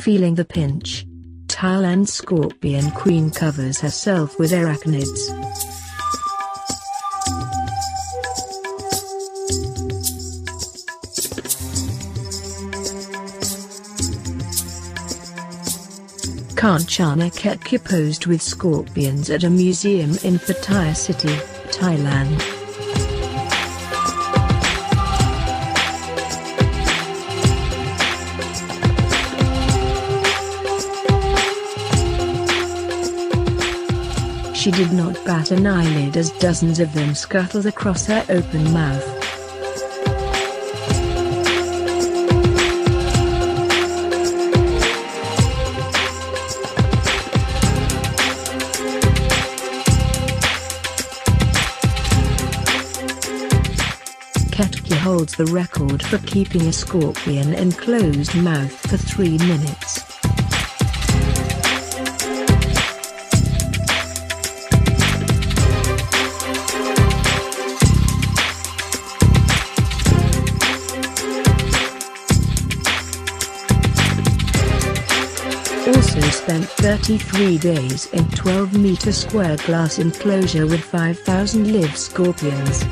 Feeling the pinch, Thailand scorpion queen covers herself with arachnids. Kanchana Kaetkaew posed with scorpions at a museum in Pattaya City, Thailand. She did not bat an eyelid as dozens of them scuttled across her open mouth. Kaetkaew holds the record for keeping a scorpion in closed mouth for 3 minutes. Also spent 33 days in 12-meter-square glass enclosure with 5,000 live scorpions.